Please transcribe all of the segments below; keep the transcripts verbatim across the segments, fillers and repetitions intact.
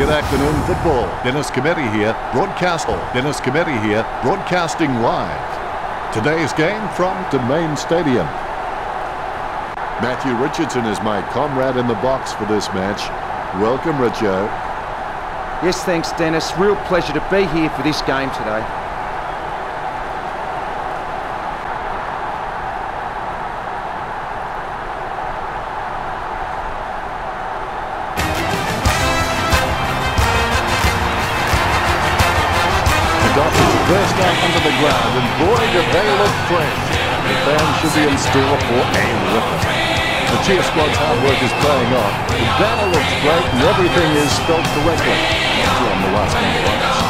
Good afternoon, football. Dennis Cometti here, broadcasting. Dennis Cometti here, broadcasting live. Today's game from Domain Stadium. Matthew Richardson is my comrade in the box for this match. Welcome, Richo. Yes, thanks, Dennis. Real pleasure to be here for this game today. Burst out onto the ground, and boy, do they look fresh. The fans should be in store for a ripper. The cheer squad's hard work is paying off. The banner looks great, and everything is spelled correctly. Actually, I'm the last one to watch.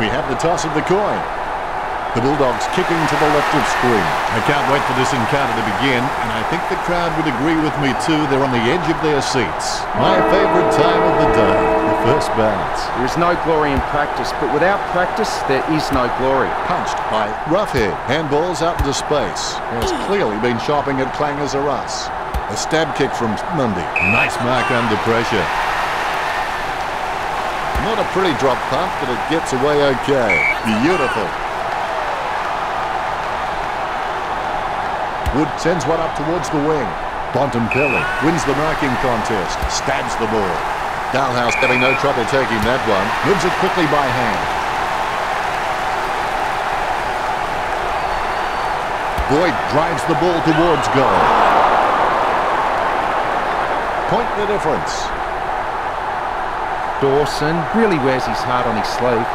We have the toss of the coin. The Bulldogs kicking to the left of screen. I can't wait for this encounter to begin, and I think the crowd would agree with me too. They're on the edge of their seats. My favourite time of the day, the first bounce. There is no glory in practice, but without practice, there is no glory. Punched by Roughhead. Handball's out into space. Has clearly been shopping at Clangers or Us. A stab kick from Mundy. Nice mark under pressure. Not a pretty drop punt, but it gets away okay. Beautiful. Wood sends one up towards the wing. Bontempelli wins the marking contest. Stabs the ball. Dalhouse having no trouble taking that one. Moves it quickly by hand. Boyd drives the ball towards goal. Point the difference. Dawson really wears his heart on his sleeve.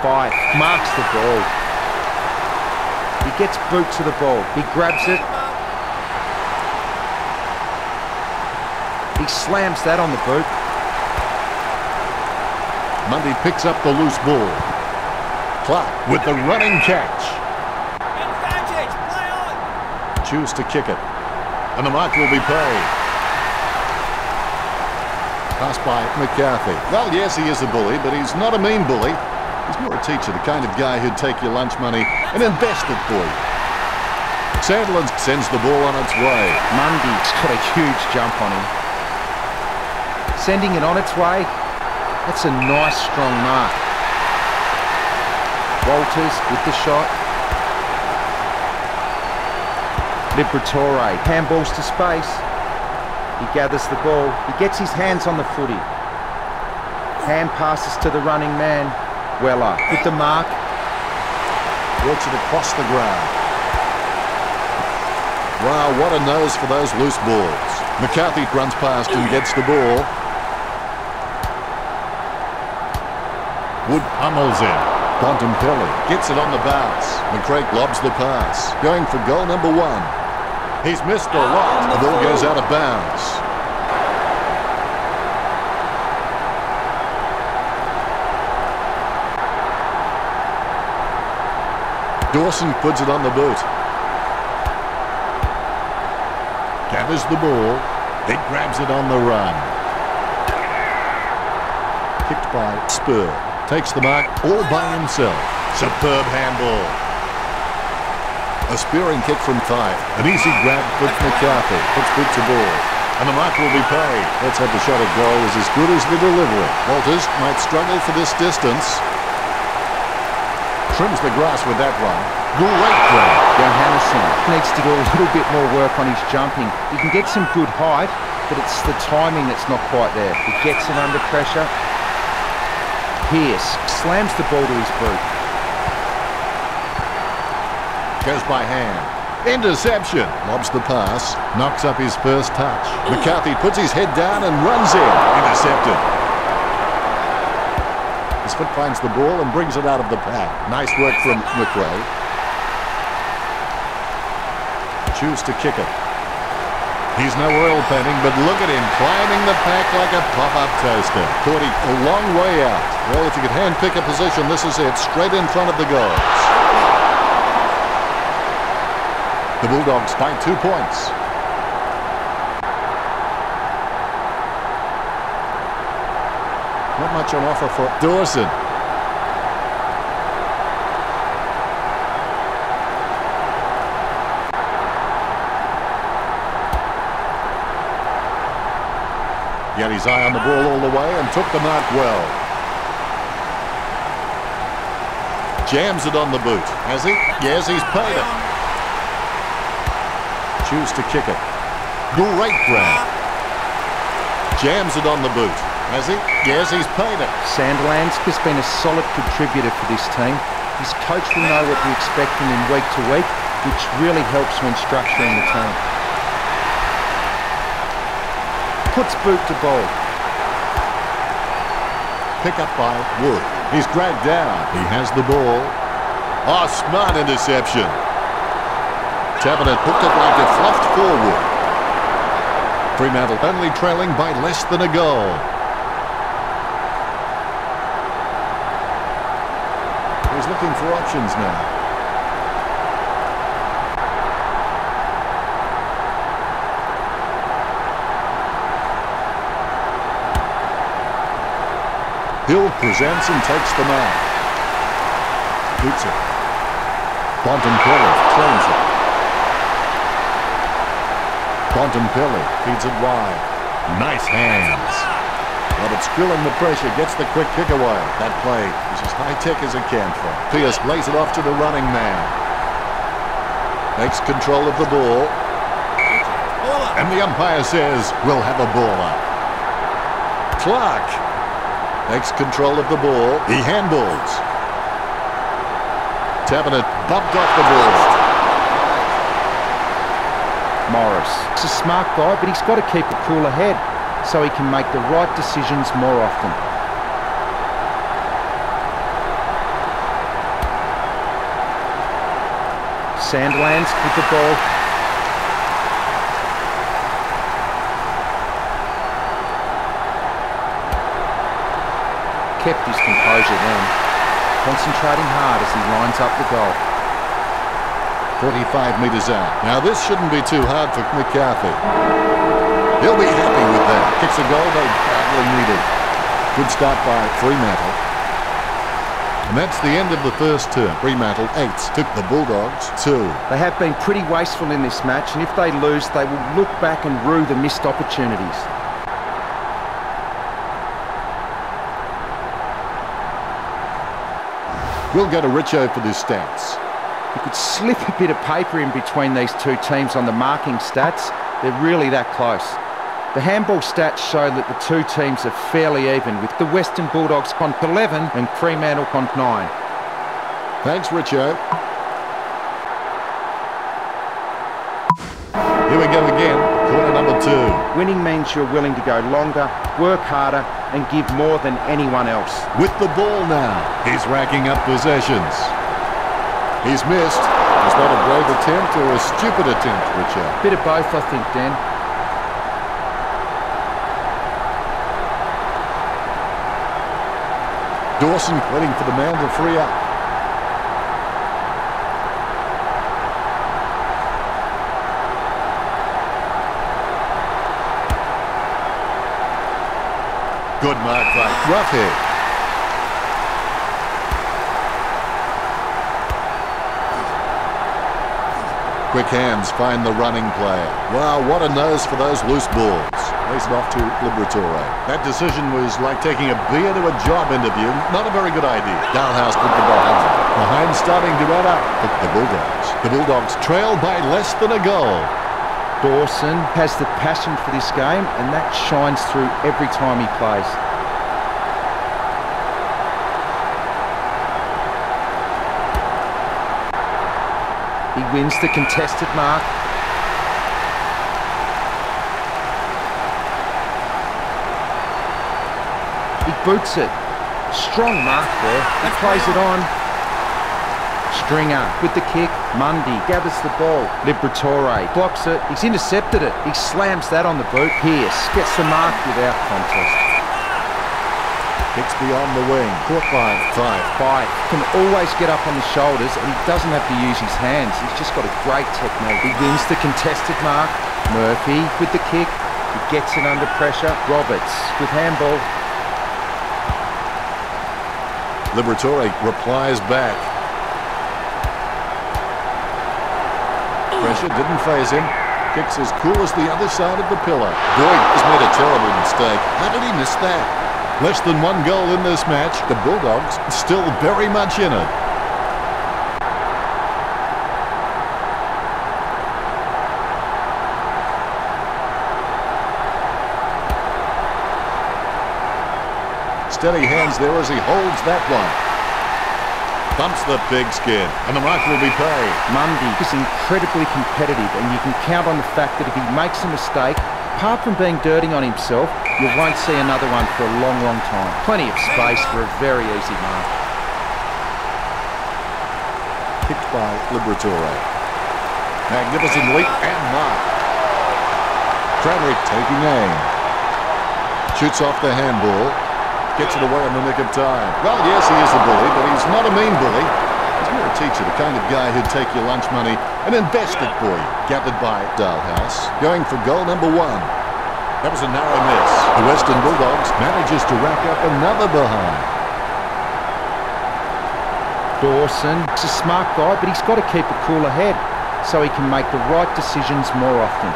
Five marks the ball. He gets boot to the ball. He grabs it. He slams that on the boot. Mundy picks up the loose ball. Clark with the running catch. Advantage, play on. Choose to kick it, and the mark will be paid. Pass by McCarthy. Well, yes, he is a bully, but he's not a mean bully. He's more a teacher, the kind of guy who'd take your lunch money and invest it for you. Sandlin sends the ball on its way. Mundy's got a huge jump on him. Sending it on its way. That's a nice, strong mark. Walters with the shot. Liberatore handballs to space. He gathers the ball. He gets his hands on the footy. Hand passes to the running man. Weller with the mark. Works it across the ground. Wow, what a nose for those loose balls. McCarthy runs past and gets the ball. Wood pummels in. Bontempelli gets it on the bounce. McCrae lobs the pass. Going for goal number one. He's missed a lot. The ball goes out of bounds. Dawson puts it on the boot. Gathers the ball. Then grabs it on the run. Kicked by Spur. Takes the mark all by himself. Superb handball. A spearing kick from Five. An easy grab for McCarthy. Puts boot to ball. And the mark will be paid. Let's hope the shot at goal is as good as the delivery. Walters might struggle for this distance. Trims the grass with that one. Great play. Johannesson needs to do a little bit more work on his jumping. He can get some good height, but it's the timing that's not quite there. He gets it under pressure. Pierce slams the ball to his boot. Goes by hand. Interception. Lobs the pass. Knocks up his first touch. McCarthy puts his head down and runs in. Intercepted. His foot finds the ball and brings it out of the pack. Nice work from McRae. Choose to kick it. He's no oil painting, but look at him climbing the pack like a pop-up toaster. Caught it a long way out. Well, if you could hand-pick a position, this is it. Straight in front of the goals. The Bulldogs by two points. Not much on offer for Dawson. He had his eye on the ball all the way and took the mark well. Jams it on the boot. Has he? Yes, he's paid it. Choose to kick it. Great grab. Jams it on the boot. Has he? Yes, he's paid it. Sandlands has been a solid contributor for this team. His coach will know what we expect from him week to week, which really helps when structuring the team. Puts boot to ball. Pick up by Wood. He's dragged down. He has the ball. Oh, smart interception. Taverner hooked it like a fluffed forward. Fremantle only trailing by less than a goal. He's looking for options now. Hill presents and takes the mark. Boots it. Bontempelli claims it. Bontempelli feeds it wide. Nice hands. But it's grilling the pressure, gets the quick kick away. That play is as high-tech as it can for. Pearce lays it off to the running man. Takes control of the ball. And the umpire says, we'll have a ball up. Clark takes control of the ball. He handballs. Taverner bumped off the ball. Morris. He's a smart guy, but he's got to keep a cooler head so he can make the right decisions more often. Sandlands with the ball. Kept his composure then, concentrating hard as he lines up the goal. forty-five metres out. Now this shouldn't be too hard for McCarthy. He'll be happy with that. Kicks a goal they badly needed. Good start by Fremantle. And that's the end of the first term. Fremantle eight took the Bulldogs two. They have been pretty wasteful in this match, and if they lose, they will look back and rue the missed opportunities. We'll go to Richo for the stats. You could slip a bit of paper in between these two teams on the marking stats. They're really that close. The handball stats show that the two teams are fairly even, with the Western Bulldogs on eleven and Fremantle on nine. Thanks, Richo. Here we go again, corner number two. Winning means you're willing to go longer, work harder, and give more than anyone else. With the ball now, he's racking up possessions. He's missed. Is that a brave attempt or a stupid attempt, Richard? Bit of both, I think, Dan. Dawson waiting for the man to free up. Good mark by Ruffhead. Quick hands find the running player. Wow, what a nose for those loose balls. Lays it off to Liberatore. That decision was like taking a beer to a job interview. Not a very good idea. Dalhouse put the ball out. Behind starting to run up. But the Bulldogs. The Bulldogs trail by less than a goal. Dawson has the passion for this game, and that shines through every time he plays. He wins the contested mark. He boots it. Strong mark there. He plays it on. Stringer with the kick. Mundy gathers the ball. Liberatore blocks it. He's intercepted it. He slams that on the boot. Pearce gets the mark without contest. Gets beyond the wing. Caught by Five. Five can always get up on the shoulders, and he doesn't have to use his hands. He's just got a great technique. He wins the contested mark. Murphy with the kick. He gets it under pressure. Roberts with handball. Liberatore replies back. Pressure didn't faze him. Kicks as cool as the other side of the pillar. Boyd has made a terrible mistake. How did he miss that? Less than one goal in this match. The Bulldogs still very much in it. Steady hands there as he holds that one. Pumps the pigskin, and the mark will be paid. Mundy is incredibly competitive, and you can count on the fact that if he makes a mistake, apart from being dirty on himself, you won't see another one for a long, long time. Plenty of space for a very easy mark. Kicked by Liberatore. Magnificent leap and mark. Cranrick taking aim. Shoots off the handball. Gets it away in the nick of time. Well, yes, he is a bully, but he's not a mean bully. He's more a teacher, the kind of guy who'd take your lunch money and invest it for you. Gathered by Dalhouse, going for goal number one. That was a narrow miss. The Western Bulldogs manages to rack up another behind. Dawson, he's a smart guy, but he's got to keep a cooler head so he can make the right decisions more often.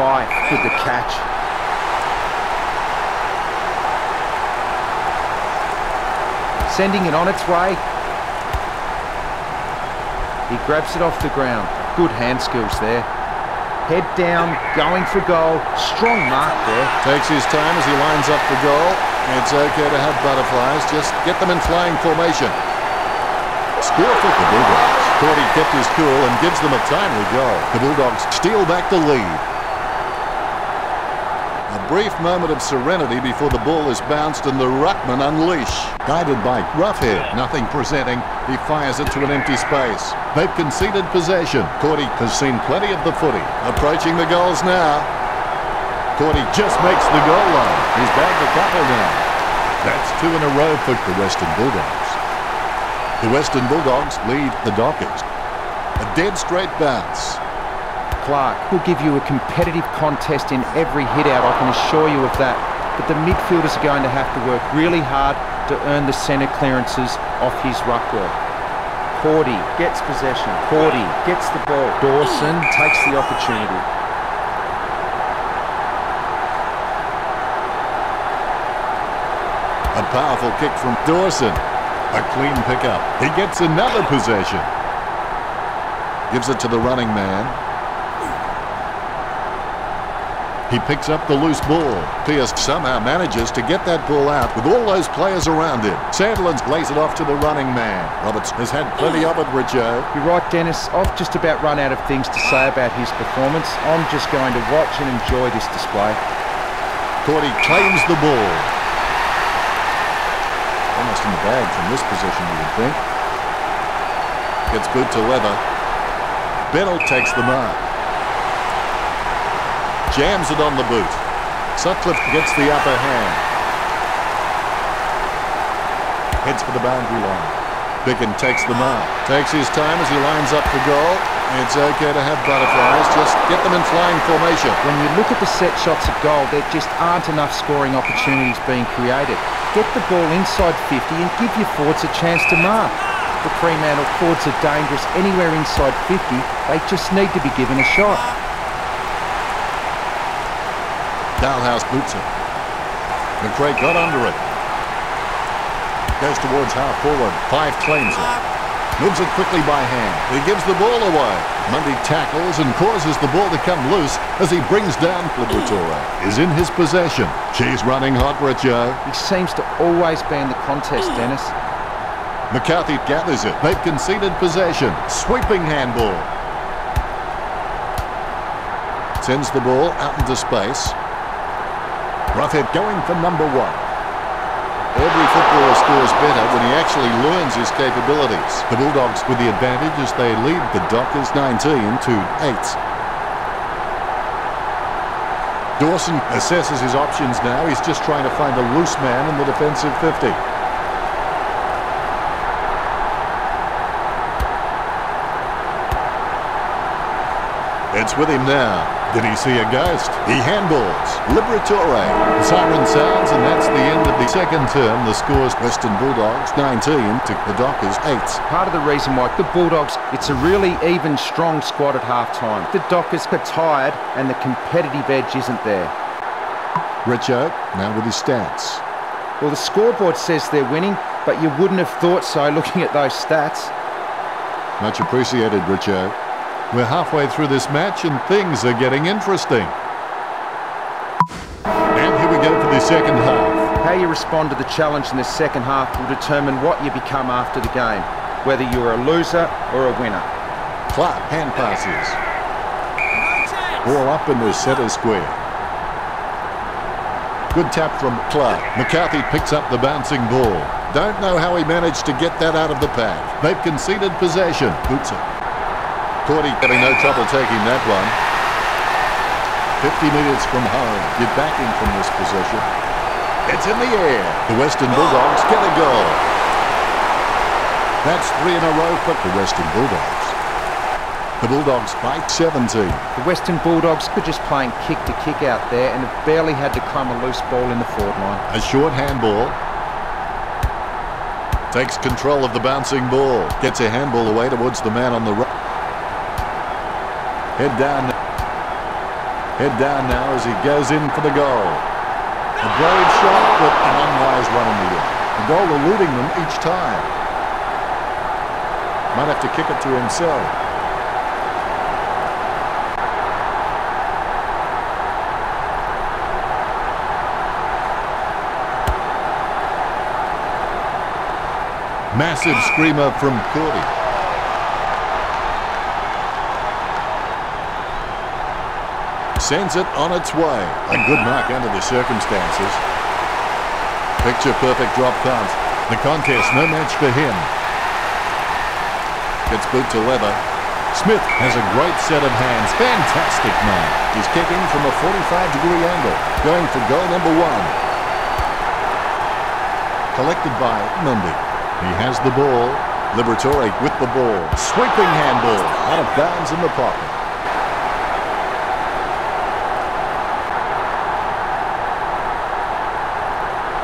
Fife with the catch. Sending it on its way. He grabs it off the ground. Good hand skills there. Head down, going for goal. Strong mark there. Takes his time as he lines up for goal. It's okay to have butterflies, just get them in flying formation. Score for the Bulldogs. Thought he kept his cool and gives them a timely goal. The Bulldogs steal back the lead. A brief moment of serenity before the ball is bounced and the ruckman unleash. Guided by Roughhead, nothing presenting, he fires it to an empty space. They've conceded possession. Cordy has seen plenty of the footy. Approaching the goals now. Cordy just makes the goal line. He's bagged a couple now. That's two in a row for the Western Bulldogs. The Western Bulldogs lead the Dockers. A dead straight bounce. Clark will give you a competitive contest in every hit-out, I can assure you of that. But the midfielders are going to have to work really hard to earn the centre clearances off his ruck work. Cordy gets possession. Cordy gets the ball. Dawson takes the opportunity. A powerful kick from Dawson. A clean pick-up. He gets another possession. Gives it to the running man. He picks up the loose ball. Pearce somehow manages to get that ball out with all those players around him. Sandlins lays it off to the running man. Roberts has had plenty of it, Richo. You're right, Dennis. I've just about run out of things to say about his performance. I'm just going to watch and enjoy this display. Cordy claims the ball. Almost in the bag from this position, you would think. Gets boot to leather. Bennell takes the mark. Jams it on the boot. Sutcliffe gets the upper hand. Heads for the boundary line. Bicken takes the mark. Takes his time as he lines up for goal. It's okay to have butterflies, just get them in flying formation. When you look at the set shots at goal, there just aren't enough scoring opportunities being created. Get the ball inside fifty and give your forwards a chance to mark. The Fremantle forwards are dangerous anywhere inside fifty. They just need to be given a shot. Dalhouse boots it. McRae got under it. Goes towards half forward. Five claims it. Moves it quickly by hand. He gives the ball away. Mundy tackles and causes the ball to come loose as he brings down Liberatore. Is in his possession. She's running hot, Richo. He seems to always be in the contest, Dennis. McCarthy gathers it. They've conceded possession. Sweeping handball. Sends the ball out into space. Roughhead going for number one. Every footballer scores better when he actually learns his capabilities. The Bulldogs with the advantage as they lead the Dockers nineteen to eight. Dawson assesses his options now. He's just trying to find a loose man in the defensive fifty. It's with him now. Did he see a ghost? He handballs. Liberatore. The siren sounds, and that's the end of the second term. The score's Western Bulldogs nineteen to the Dockers eight. Part of the reason why the Bulldogs, it's a really even, strong squad at halftime. The Dockers are tired, and the competitive edge isn't there. Richo now with his stats. Well, the scoreboard says they're winning, but you wouldn't have thought so looking at those stats. Much appreciated, Richo. We're halfway through this match and things are getting interesting. And here we go for the second half. How you respond to the challenge in the second half will determine what you become after the game, whether you're a loser or a winner. Clark hand passes. Ball up in the centre square. Good tap from Clark. McCarthy picks up the bouncing ball. Don't know how he managed to get that out of the pack. They've conceded possession. Boots it. Cordy having no trouble taking that one. fifty metres from home. You're backing from this position. It's in the air. The Western Bulldogs get a goal. That's three in a row for the Western Bulldogs. The Bulldogs by seventeen. The Western Bulldogs are just playing kick to kick out there and have barely had to climb a loose ball in the forward line. A short handball. Takes control of the bouncing ball. Gets a handball away towards the man on the right. Head down, head down now as he goes in for the goal. A brave shot with an unwise run in the air. The goal eluding them each time. Might have to kick it to himself. Massive screamer from Cordy. Sends it on its way. A good mark under the circumstances. Picture-perfect drop punt. The contest, no match for him. Gets boot to leather. Smith has a great set of hands. Fantastic mark. He's kicking from a forty-five degree angle. Going for goal number one. Collected by Mundy. He has the ball. Liberatore with the ball. Sweeping handball. Out of bounds in the pocket.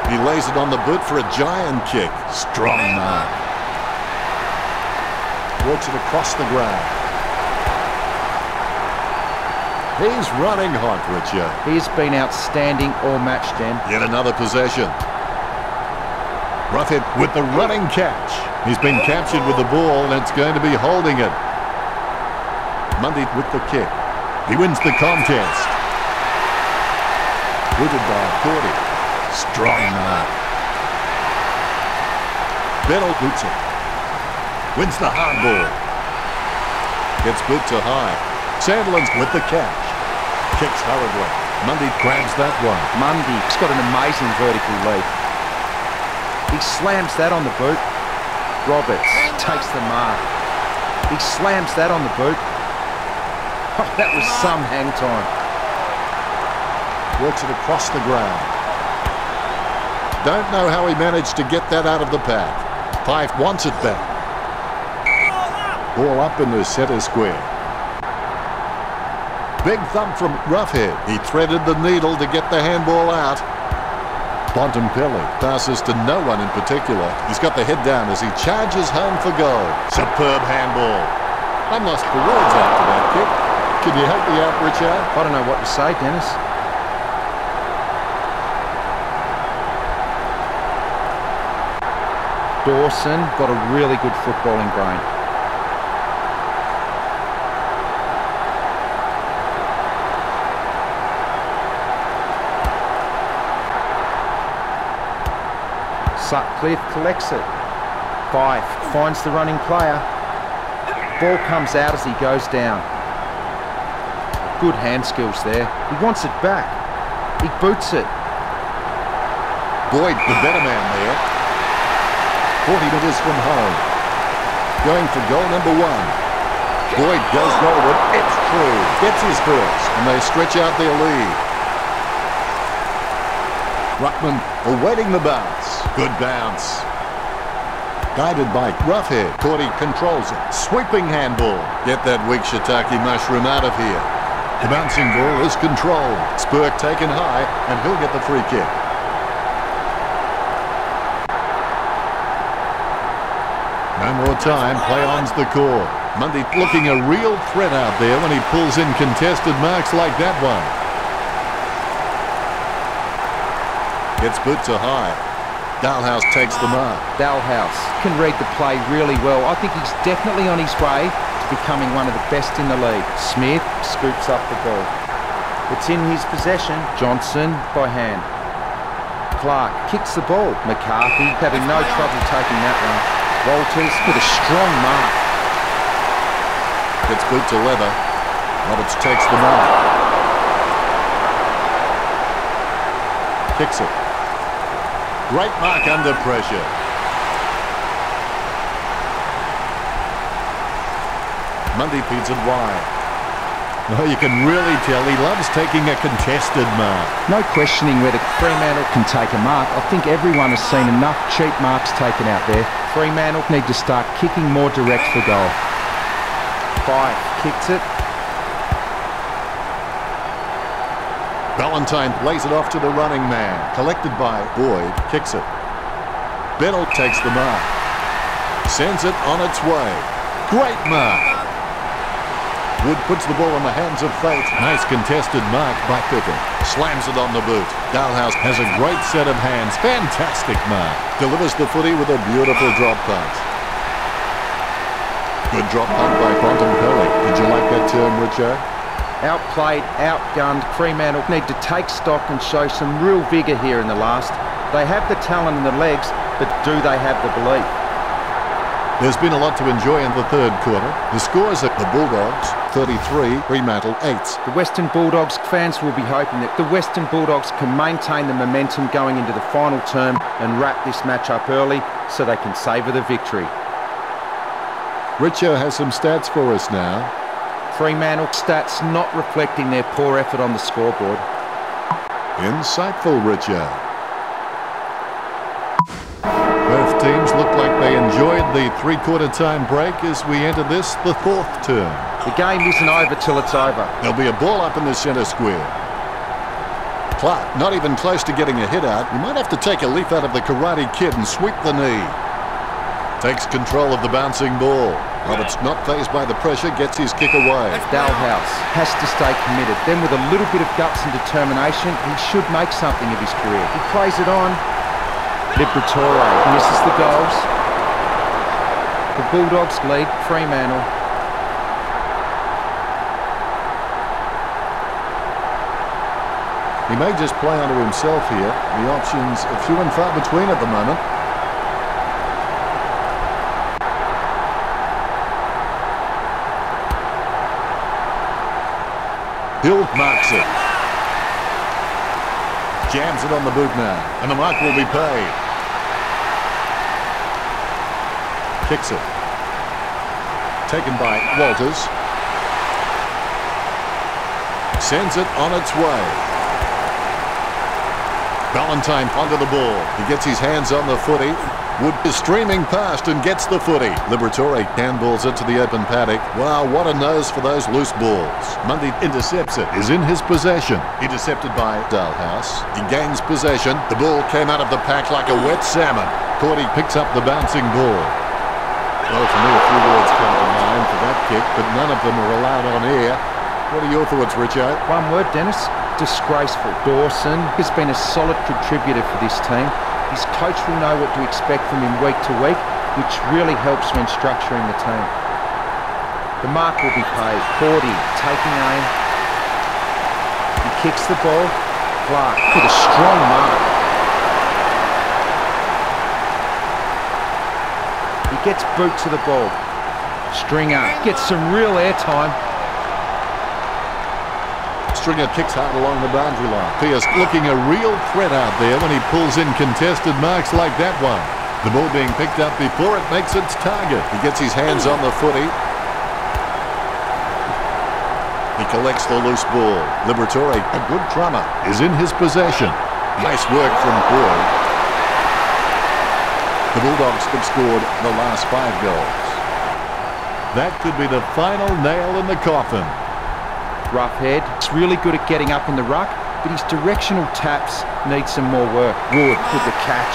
He lays it on the boot for a giant kick. Strong mark. Works it across the ground. He's running hot, Richo. He's been outstanding all match, Dan. Yet another possession. Roughhead with the running catch. He's been captured with the ball, and it's going to be holding it. Mundy with the kick. He wins the contest. Rooted by Cordy. Strong mark. Bennell boots it. Wins the hard ball. Gets boot to high. Sandlin's with the catch. Kicks hurriedly. Mundy grabs that one. Mundy's got an amazing vertical leap. He slams that on the boot. Roberts takes the mark. He slams that on the boot. Oh, that was some hang time. Works it across the ground. Don't know how he managed to get that out of the pack. Fife wants it back. Ball up in the centre square. Big thump from Roughhead. He threaded the needle to get the handball out. Bontempelli passes to no one in particular. He's got the head down as he charges home for goal. Superb handball. I'm lost for words after that kick. Can you help me out, Richard? I don't know what to say, Dennis. Dawson got a really good footballing brain. Sutcliffe collects it. Fife finds the running player. Ball comes out as he goes down. Good hand skills there. He wants it back. He boots it. Boyd, the better man there. forty metres from home. Going for goal number one. Boyd goes Norwood. It's true. Gets his first. And they stretch out their lead. Ruckman awaiting the bounce. Good bounce. Guided by Roughhead. Cordy controls it. Sweeping handball. Get that weak shiitake mushroom out of here. The bouncing ball is controlled. Spurk taken high, and he'll get the free kick. No more time. Play on's the call. Mundy looking a real threat out there when he pulls in contested marks like that one. Gets put to high. Dalhouse takes the mark. Dalhouse can read the play really well. I think he's definitely on his way to becoming one of the best in the league. Smith scoops up the ball. It's in his possession. Johnson by hand. Clark kicks the ball. McCarthy having no trouble taking that one. Walters with a strong mark. Gets good to Leather. Roberts takes the mark. Kicks it. Great mark under pressure. Mundy feeds it wide. Oh, you can really tell he loves taking a contested mark. No questioning whether Fremantle can take a mark. I think everyone has seen enough cheap marks taken out there. Fremantle need to start kicking more direct for goal. Five kicks it. Valentine plays it off to the running man. Collected by Boyd. Kicks it. Biddle takes the mark. Sends it on its way. Great mark. Wood puts the ball in the hands of Fate. Nice contested mark by Pickett. Slams it on the boot. Dalhouse has a great set of hands. Fantastic mark. Delivers the footy with a beautiful drop pass. Good drop punt by Fontempelli. Did you like that term, Richard? Outplayed, outgunned, Fremantle need to take stock and show some real vigour here in the last. They have the talent and the legs, but do they have the belief? There's been a lot to enjoy in the third quarter. The scores are the Bulldogs thirty-three, Fremantle eight. The Western Bulldogs fans will be hoping that the Western Bulldogs can maintain the momentum going into the final term and wrap this match up early so they can savour the victory. Richo has some stats for us now. Fremantle stats not reflecting their poor effort on the scoreboard. Insightful, Richard. Both teams look like they enjoyed the three-quarter time break as we enter this, the fourth term. The game isn't over till it's over. There'll be a ball up in the centre square. Clark not even close to getting a hit out. You might have to take a leaf out of the Karate Kid and sweep the knee. Takes control of the bouncing ball. Roberts not phased by the pressure, gets his kick away. Dalhouse has to stay committed. Then with a little bit of guts and determination, he should make something of his career. He plays it on. Liberatore misses the goals. The Bulldogs lead Fremantle. He may just play onto himself here. The options are few and far between at the moment. Hill marks it. Jams it on the boot now. And the mark will be paid. Kicks it. Taken by Walters. Sends it on its way. Valentine onto the ball. He gets his hands on the footy. Wood is streaming past and gets the footy. Liberatore handballs it to the open paddock. Wow, what a nose for those loose balls. Mundy intercepts it. Is in his possession. Intercepted by Dalhouse. He gains possession. The ball came out of the pack like a wet salmon. Cordy picks up the bouncing ball. Well, for me, a few words come to mind for that kick, but none of them are allowed on air. What are your thoughts, Richo? One word, Dennis. Disgraceful. Dawson has been a solid contributor for this team. His coach will know what to expect from him week to week, which really helps when structuring the team. The mark will be paid. forty, taking aim. He kicks the ball. Clark with a strong mark. He gets boot to the ball. Stringer gets some real air time. Stringer kicks out along the boundary line. He is looking a real threat out there when he pulls in contested marks like that one. The ball being picked up before it makes its target. He gets his hands on the footy. He collects the loose ball. Liberatore, a good drummer, is in his possession. Nice work from Boyd. The Bulldogs have scored the last five goals. That could be the final nail in the coffin. Rough head. It's really good at getting up in the ruck, but his directional taps need some more work. Wood with the catch.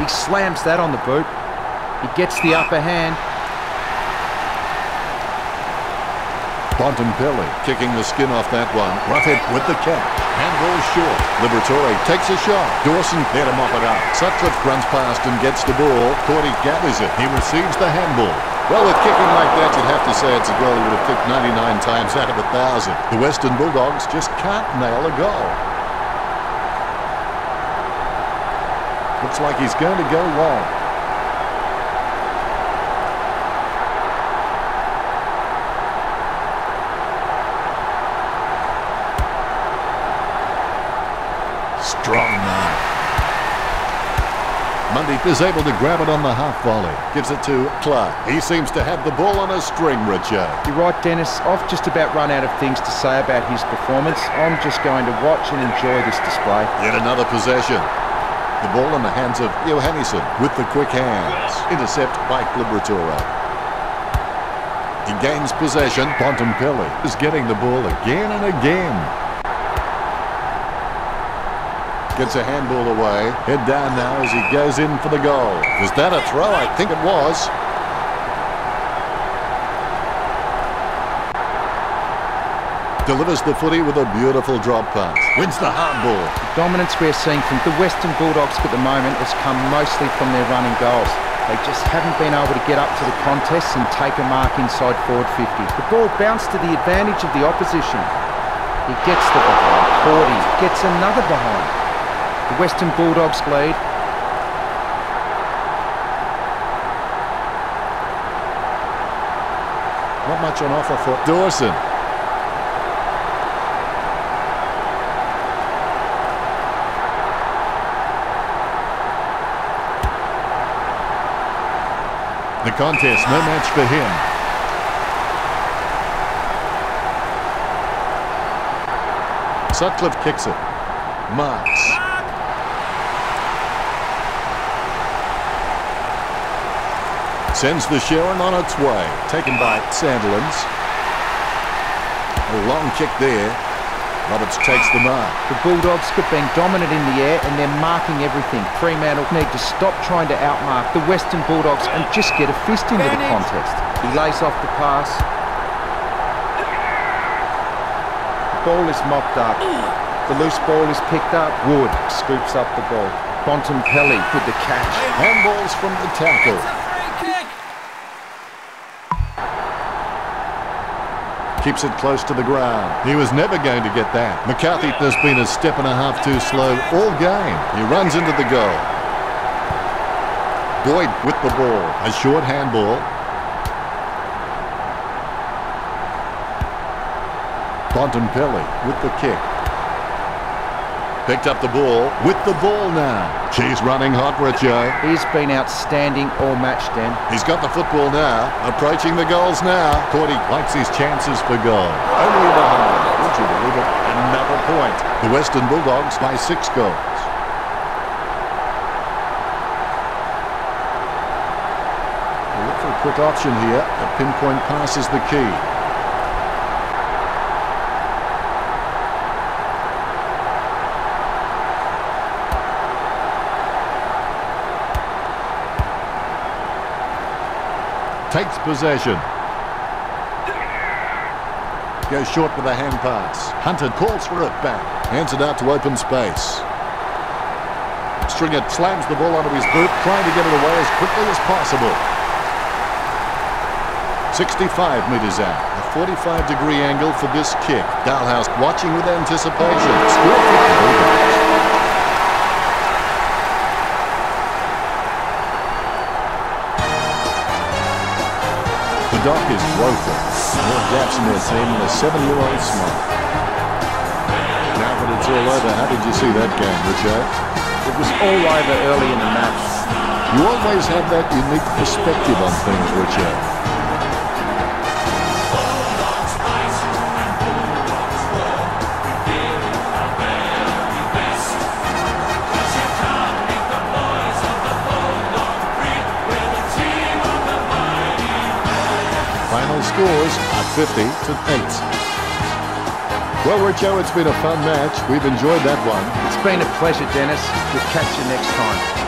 He slams that on the boot. He gets the upper hand. Bontempelli kicking the skin off that one. Roughhead with the catch. Handball short. Liberatore takes a shot. Dawson there to mop it up. Sutcliffe runs past and gets the ball. Cordy gathers it. He receives the handball. Well, with kicking like that, you'd have to say it's a goal he would have kicked ninety-nine times out of a thousand. The Western Bulldogs just can't nail a goal. Looks like he's going to go long. Strong man. Mundy is able to grab it on the half volley. Gives it to Clark. He seems to have the ball on a string, Richard. You're right, Dennis. I've just about run out of things to say about his performance. I'm just going to watch and enjoy this display. Yet another possession. The ball in the hands of Johannesson with the quick hands. Intercept by Liberatore. He gains possession. Bontempelli is getting the ball again and again. Gets a handball away. Head down now as he goes in for the goal. Was that a throw? I think it was. Delivers the footy with a beautiful drop pass. Wins the hard ball. The dominance we're seeing from the Western Bulldogs at the moment has come mostly from their running goals. They just haven't been able to get up to the contest and take a mark inside forward fifty. The ball bounced to the advantage of the opposition. He gets the behind. Cordy gets another behind. The Western Bulldogs lead. Not much on offer for Dawson. The contest, no match for him. Sutcliffe kicks it. Marks. Sends the Sharon on its way. Taken by Sandilands. A long kick there. Roberts takes the mark. The Bulldogs have been dominant in the air and they're marking everything. Fremantle need to stop trying to outmark the Western Bulldogs and just get a fist into the contest. He lays off the pass. The ball is mopped up. The loose ball is picked up. Wood scoops up the ball. Bontempelli with the catch. Handballs from the tackle. Keeps it close to the ground. He was never going to get that. McCarthy has been a step and a half too slow all game. He runs into the goal. Boyd with the ball. A short handball. Bontempelli with the kick. Picked up the ball. With the ball now. She's running hot, Richo. He's been outstanding all match, Dan. He's got the football now. Approaching the goals now. Cordy likes his chances for goal. Only behind. Would you believe it? Another point. The Western Bulldogs by six goals. They look for a quick option here. A pinpoint pass is the key. Takes possession. goes short with a hand pass. Hunter calls for it back. Hands it out to open space. Stringer slams the ball onto his boot, trying to get it away as quickly as possible. sixty-five metres out. A forty-five degree angle for this kick. Dalhouse watching with anticipation. Score for the Bulldogs. The Dockers woeful. More gaps in their team than a seven year old smile. Now that it's all over, how did you see that game, Richard? It was all over early in the match. You always have that unique perspective on things, Richard. Final scores are fifty to eight. Well, Richo, it's been a fun match. We've enjoyed that one. It's been a pleasure, Dennis. We'll catch you next time.